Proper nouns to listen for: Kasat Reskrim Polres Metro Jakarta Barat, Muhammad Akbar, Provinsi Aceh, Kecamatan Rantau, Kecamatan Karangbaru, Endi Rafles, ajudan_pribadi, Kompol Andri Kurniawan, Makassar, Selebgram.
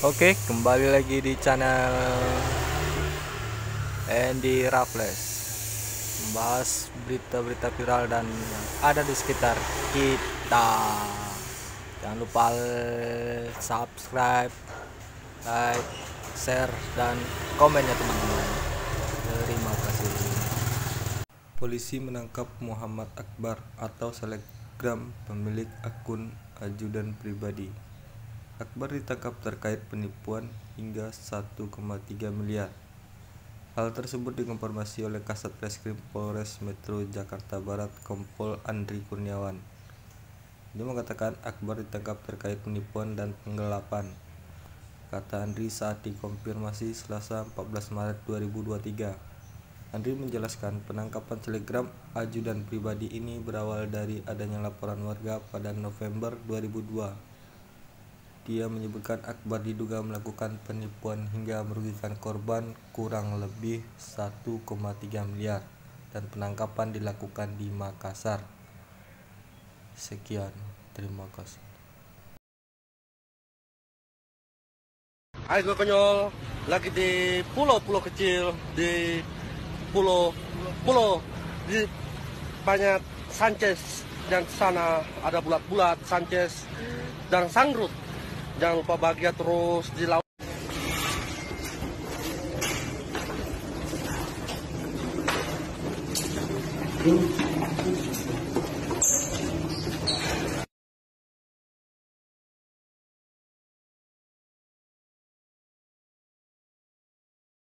Oke, kembali lagi di channel Endi Rafles, membahas berita-berita viral dan yang ada di sekitar kita. Jangan lupa subscribe, like, share, dan komennya teman-teman. Terima kasih. Polisi menangkap Muhammad Akbar atau selebgram, pemilik akun Ajudan Pribadi. Akbar ditangkap terkait penipuan hingga 1,3 miliar. Hal tersebut dikonfirmasi oleh Kasat Reskrim Polres Metro Jakarta Barat, Kompol Andri Kurniawan. Dia mengatakan Akbar ditangkap terkait penipuan dan penggelapan. Kata Andri saat dikonfirmasi Selasa 14 Maret 2023. Andri menjelaskan penangkapan selebgram Ajudan Pribadi ini berawal dari adanya laporan warga pada November 2002. Dia menyebutkan Akbar diduga melakukan penipuan hingga merugikan korban kurang lebih 1,3 miliar dan penangkapan dilakukan di Makassar. Sekian, terima kasih. Hai gue konyol, lagi di pulau-pulau kecil, di pulau-pulau di banyak Sanchez, dan sana ada bulat-bulat Sanchez dan Sangrut. Jangan lupa bahagia terus di laut.